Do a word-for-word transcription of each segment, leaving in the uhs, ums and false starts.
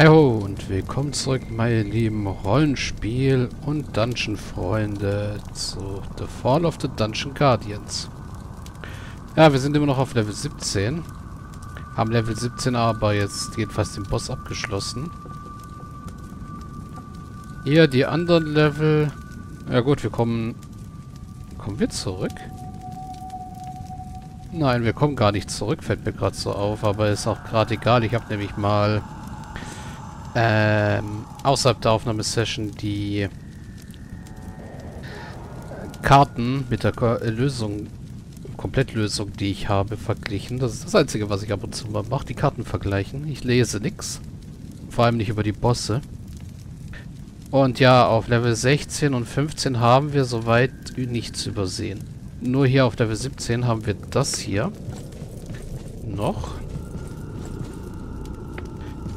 Hiho und willkommen zurück, meine lieben Rollenspiel- und Dungeon-Freunde zu The Fall of the Dungeon Guardians. Ja, wir sind immer noch auf Level siebzehn. Haben Level siebzehn aber jetzt jedenfalls den Boss abgeschlossen. Hier die anderen Level. Ja gut, wir kommen... Kommen wir zurück? Nein, wir kommen gar nicht zurück, fällt mir gerade so auf. Aber ist auch gerade egal. Ich habe nämlich mal... Ähm, außerhalb der Aufnahmesession die Karten mit der Ko Lösung, Komplettlösung, die ich habe, verglichen. Das ist das Einzige, was ich ab und zu mal mache, die Karten vergleichen. Ich lese nichts, vor allem nicht über die Bosse. Und ja, auf Level sechzehn und fünfzehn haben wir soweit nichts übersehen. Nur hier auf Level siebzehn haben wir das hier noch.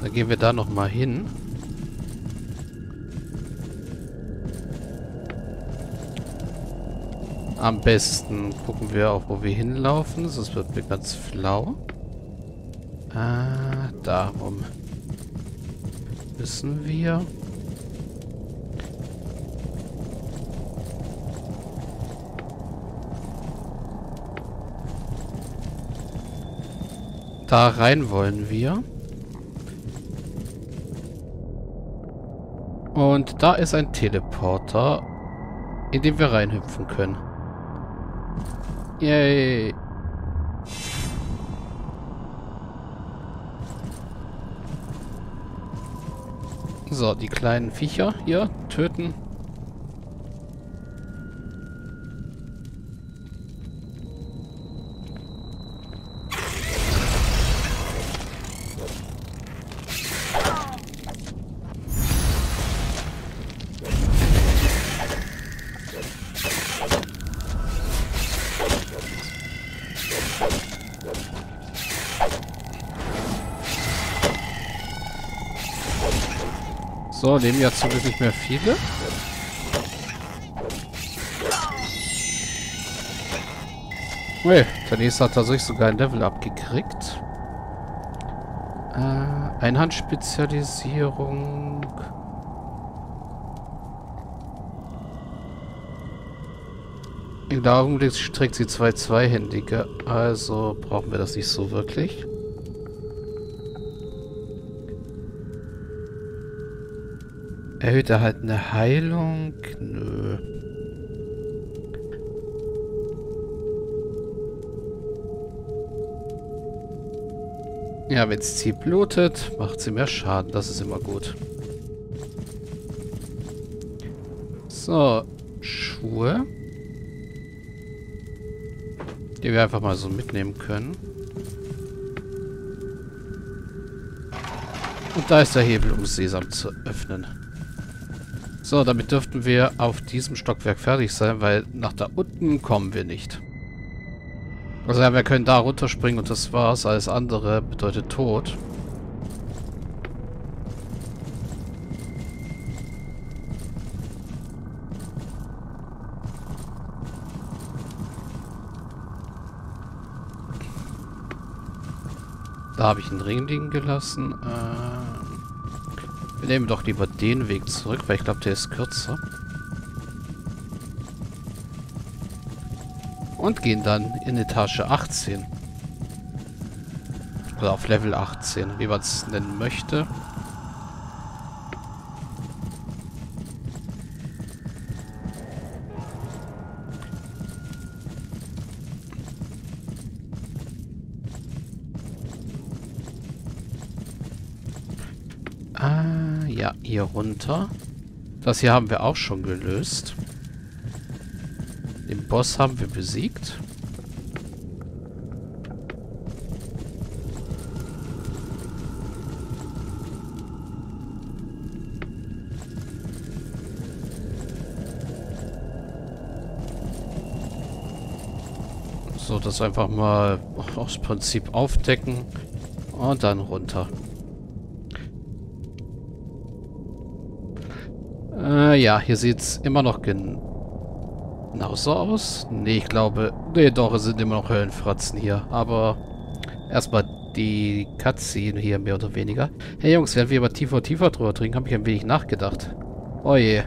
Dann gehen wir da nochmal hin. Am besten gucken wir auch, wo wir hinlaufen. Sonst wird mir ganz flau. Ah, da rum. Müssen wir. Da rein wollen wir. Und da ist ein Teleporter, in den wir reinhüpfen können. Yay! So, die kleinen Viecher hier töten. So, leben ja zum Glück nicht mehr viele. Hey, der nächste hat tatsächlich sogar ein Level abgekriegt. Äh, Einhandspezialisierung. Im Augenblick trägt sie zwei Zweihändige, also brauchen wir das nicht so wirklich. Erhöht erhaltene Heilung? Nö. Ja, wenn es sie blutet, macht sie mehr Schaden. Das ist immer gut. So, Schuhe. Die wir einfach mal so mitnehmen können. Und da ist der Hebel, um Sesam zu öffnen. So, damit dürften wir auf diesem Stockwerk fertig sein, weil nach da unten kommen wir nicht. Also ja, wir können da runterspringen und das war's. Alles andere bedeutet Tod. Da habe ich einen Ring liegen gelassen. Äh... Wir nehmen doch lieber den Weg zurück, weil ich glaube, der ist kürzer. Und gehen dann in Etage achtzehn. Oder auf Level achtzehn, wie man es nennen möchte. Ah. Ja, hier runter. Das hier haben wir auch schon gelöst. Den Boss haben wir besiegt. So, das einfach mal aus Prinzip aufdecken und dann runter. Ja, hier sieht es immer noch genauso aus. Ne, ich glaube... Ne, doch, es sind immer noch Höllenfratzen hier. Aber erstmal die Cutscene hier mehr oder weniger. Hey Jungs, während wir über tiefer und tiefer drüber trinken, habe ich ein wenig nachgedacht. Oh je.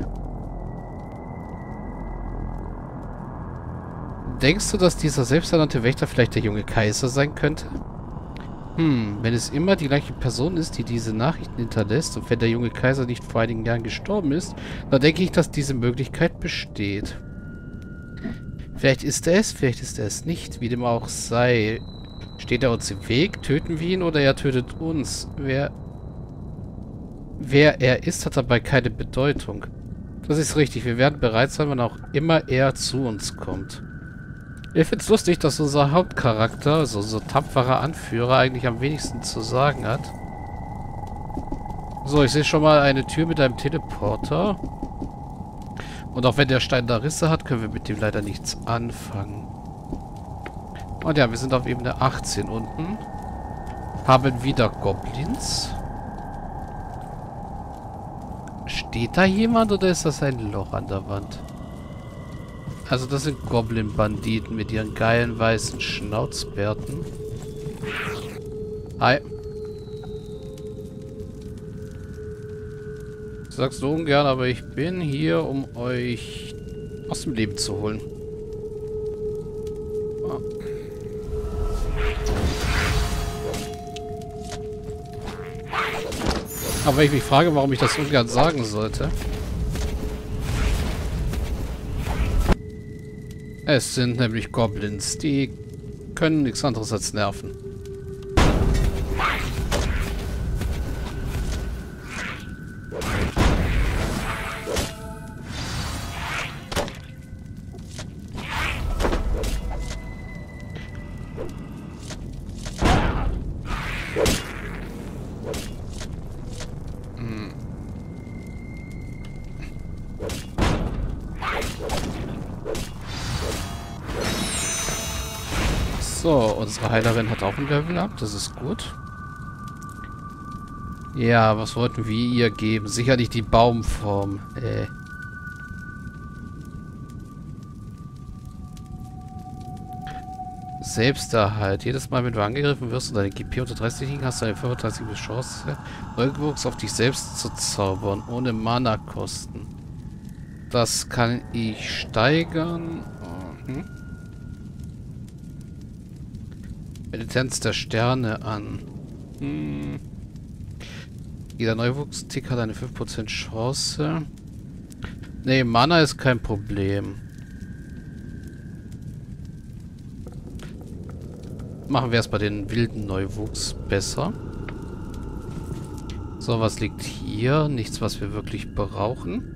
Denkst du, dass dieser selbsternannte Wächter vielleicht der junge Kaiser sein könnte? Hm, wenn es immer die gleiche Person ist, die diese Nachrichten hinterlässt und wenn der junge Kaiser nicht vor einigen Jahren gestorben ist, dann denke ich, dass diese Möglichkeit besteht. Vielleicht ist er es, vielleicht ist er es nicht, wie dem auch sei. Steht er uns im Weg? Töten wir ihn oder er tötet uns? Wer, wer er ist, hat dabei keine Bedeutung. Das ist richtig, wir werden bereit sein, wann auch immer er zu uns kommt. Ich find's lustig, dass unser Hauptcharakter, also unser tapferer Anführer, eigentlich am wenigsten zu sagen hat. So, ich sehe schon mal eine Tür mit einem Teleporter. Und auch wenn der Stein da Risse hat, können wir mit dem leider nichts anfangen. Und ja, wir sind auf Ebene achtzehn unten. Haben wieder Goblins. Steht da jemand oder ist das ein Loch an der Wand? Also das sind Goblin-Banditen mit ihren geilen weißen Schnauzbärten. Hi. Ich sag's so ungern, aber ich bin hier, um euch aus dem Leben zu holen. Ah. Aber wenn ich mich frage, warum ich das ungern sagen sollte... Es sind nämlich Goblins, die können nichts anderes als nerven. Hm. So, unsere Heilerin hat auch ein Level up, das ist gut. Ja, was wollten wir ihr geben? Sicherlich die Baumform. Äh. Selbsterhalt. Jedes Mal, wenn du angegriffen wirst und deine G P unter dreißig liegen, hast du eine fünfunddreißig Chance, Neuwuchs auf dich selbst zu zaubern, ohne Mana-Kosten. Das kann ich steigern. Mhm. Militanz der Sterne an. Hm. Jeder Neuwuchstick hat eine fünf Prozent Chance. Ne, Mana ist kein Problem. Machen wir es bei den wilden Neuwuchs besser. So, was liegt hier? Nichts, was wir wirklich brauchen.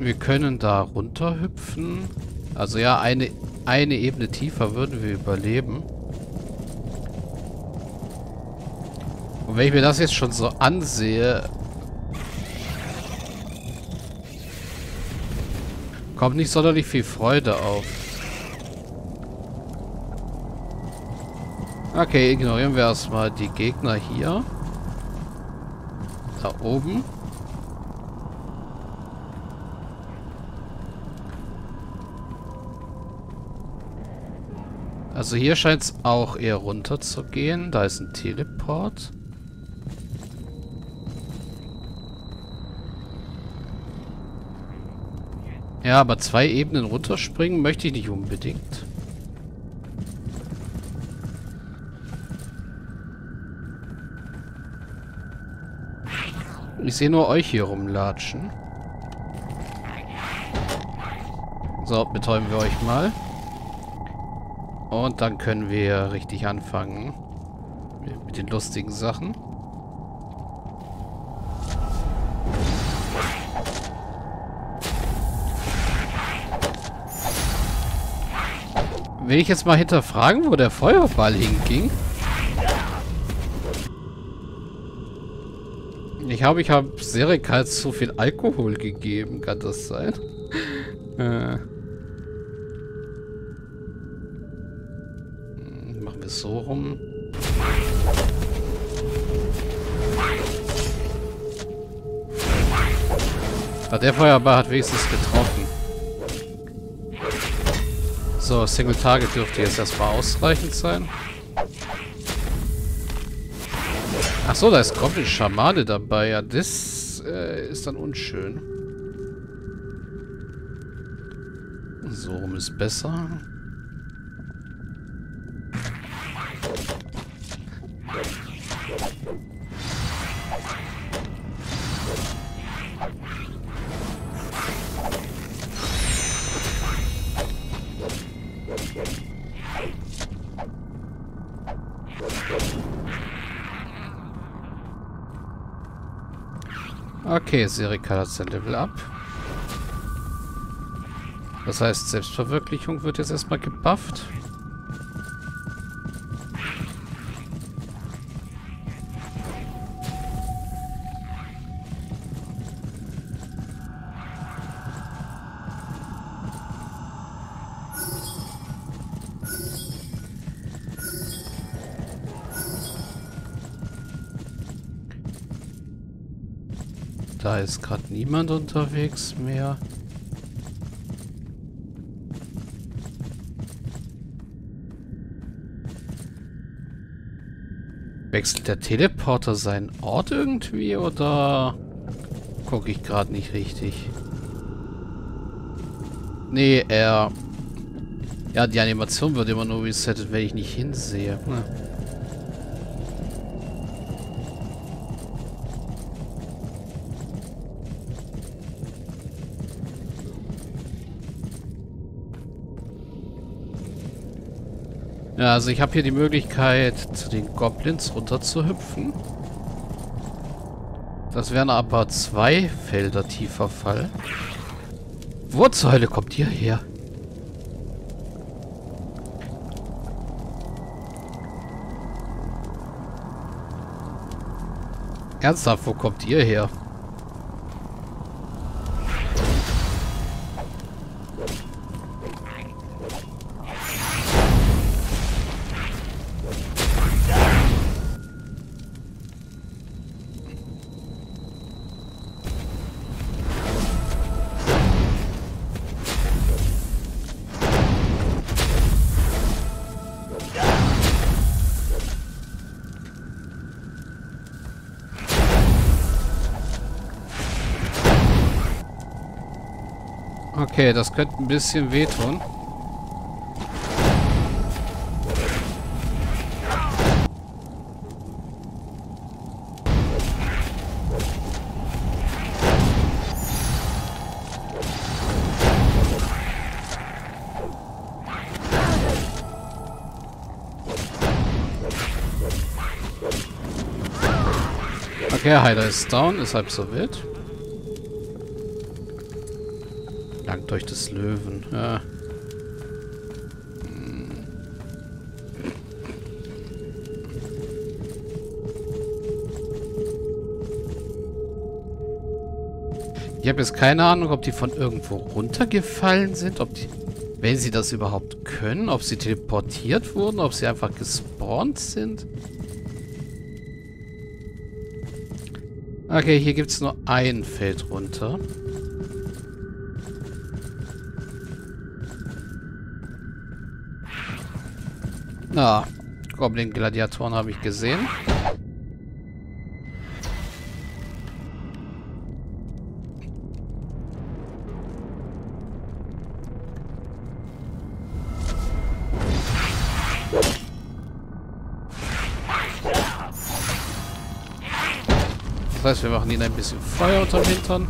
Wir können da runter hüpfen. Also ja, eine, eine Ebene tiefer würden wir überleben. Und wenn ich mir das jetzt schon so ansehe... kommt nicht sonderlich viel Freude auf. Okay, ignorieren wir erstmal die Gegner hier. Da oben. Also hier scheint es auch eher runter zu gehen. Da ist ein Teleport. Ja, aber zwei Ebenen runterspringen möchte ich nicht unbedingt. Ich sehe nur euch hier rumlatschen. So, betäuben wir euch mal. Und dann können wir richtig anfangen. Mit den lustigen Sachen. Will ich jetzt mal hinterfragen, wo der Feuerball hinging? Ich habe ich habe Serika so viel Alkohol gegeben. Kann das sein? äh... so rum. Ach, der Feuerball hat wenigstens getroffen. So, Single Target dürfte jetzt erstmal ausreichend sein. Ach so, da ist komplett Schamane dabei. Ja, das äh, ist dann unschön. So rum ist besser. Okay, Serikal hat sein Level up. Das heißt, Selbstverwirklichung wird jetzt erstmal gebufft. Da ist gerade niemand unterwegs mehr. Wechselt der Teleporter seinen Ort irgendwie oder gucke ich gerade nicht richtig? Nee, er... Ja, die Animation wird immer nur resettet, wenn ich nicht hinsehe. Hm. Ja, also ich habe hier die Möglichkeit, zu den Goblins runter zu hüpfen. Das wären aber zwei Felder tiefer Fall. Wo zur Hölle kommt ihr her? Ernsthaft, wo kommt ihr her? Okay, das könnte ein bisschen wehtun. Okay, Heiler ist down, ist halb so wild. Durch das Löwen. Ja. Ich habe jetzt keine Ahnung, ob die von irgendwo runtergefallen sind, ob die, wenn sie das überhaupt können, ob sie teleportiert wurden, ob sie einfach gespawnt sind. Okay, hier gibt es nur ein Feld runter. Na, Goblin-Gladiatoren habe ich gesehen. Das heißt, wir machen ihnen ein bisschen Feuer unterm Hintern.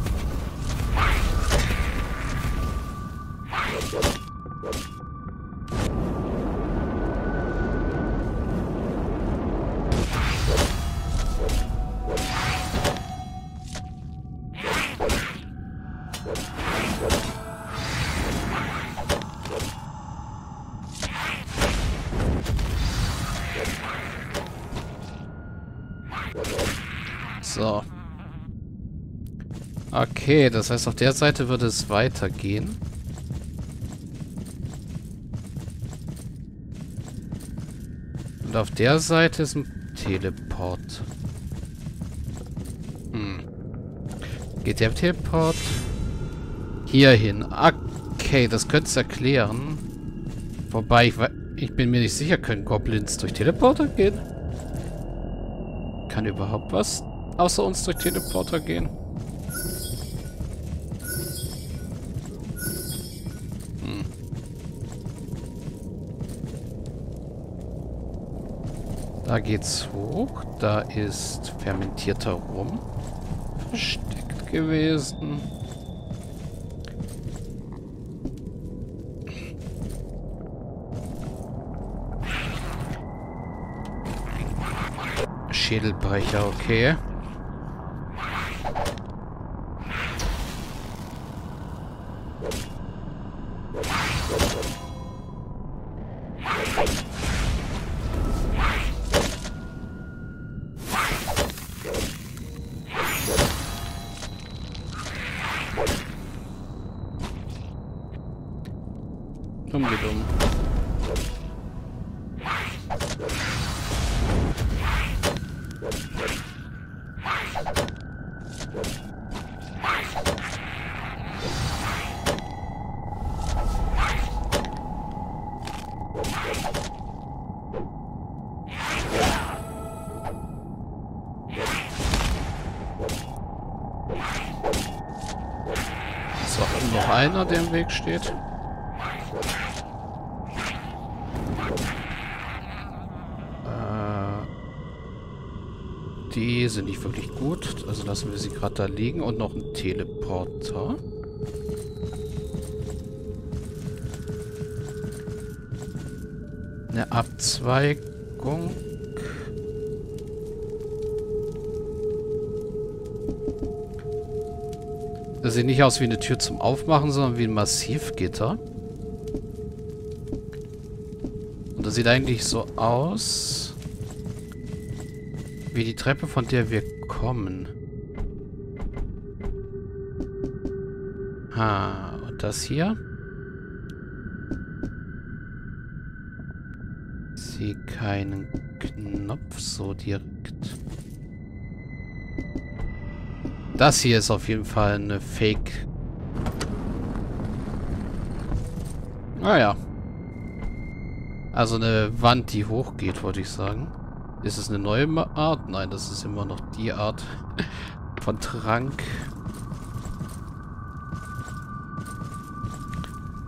So. Okay, das heißt, auf der Seite würde es weitergehen. Und auf der Seite ist ein Teleport. Hm. Geht der Teleport? Hier hin. Okay, das könnte es erklären. Wobei, ich, ich bin mir nicht sicher, können Goblins durch Teleporter gehen? Kann überhaupt was außer uns durch Teleporter gehen? Hm. Da geht's hoch. Da ist fermentierter Rum versteckt gewesen. Schädelbrecher, okay. Dumm, dumm. So, noch einer, der im Weg steht. Die sind nicht wirklich gut. Also lassen wir sie gerade da liegen. Und noch ein Teleporter. Eine Abzweigung. Das sieht nicht aus wie eine Tür zum Aufmachen, sondern wie ein Massivgitter. Und das sieht eigentlich so aus... wie die Treppe, von der wir kommen. Ah, und das hier? Ich sehe keinen Knopf so direkt. Das hier ist auf jeden Fall eine Fake. Naja. Also eine Wand, die hochgeht, würde ich sagen. Ist es eine neue Art? Nein, das ist immer noch die Art von Trank.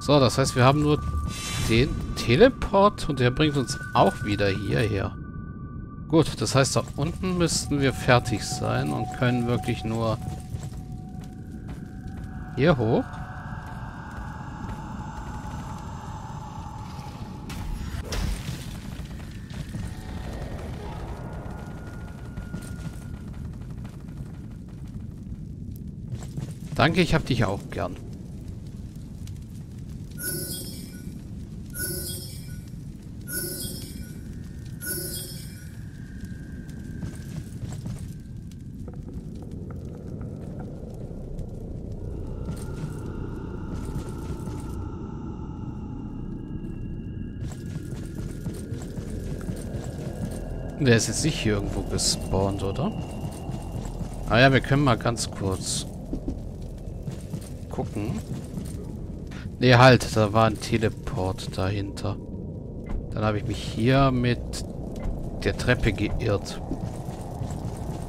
So, das heißt, wir haben nur den Teleport und der bringt uns auch wieder hierher. Gut, das heißt, da unten müssten wir fertig sein und können wirklich nur hier hoch. Danke, ich hab dich auch gern. Der ist jetzt nicht hier irgendwo gespawnt, oder? Ah ja, wir können mal ganz kurz... gucken. Ne, halt, da war ein Teleport dahinter. Dann habe ich mich hier mit der Treppe geirrt.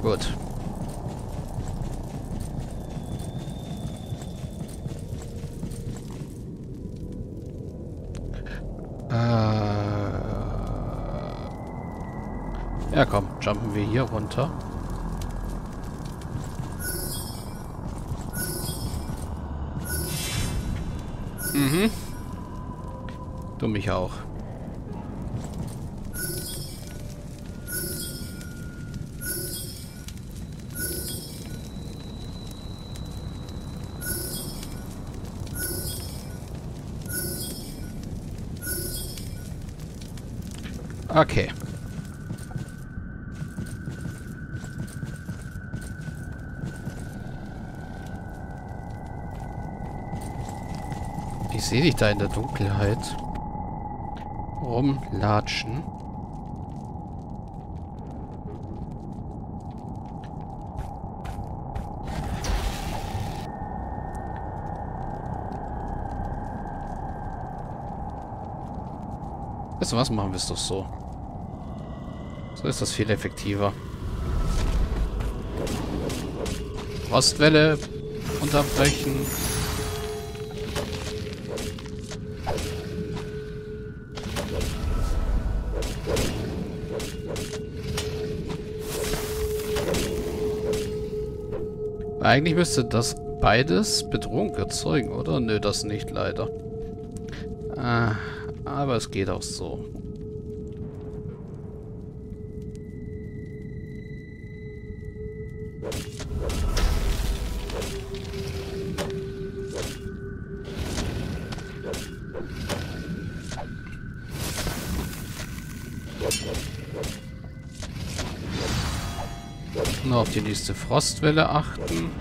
Gut. Äh ja, komm, jumpen wir hier runter. Mhm. Du mich auch. Okay. Ich sehe dich da in der Dunkelheit rumlatschen. Weißt du was, machen wir es doch so. So ist das viel effektiver. Rostwelle unterbrechen. Eigentlich müsste das beides Bedrohung erzeugen, oder? Nö, das nicht, leider. Ah, aber es geht auch so. Nur auf die nächste Frostwelle achten.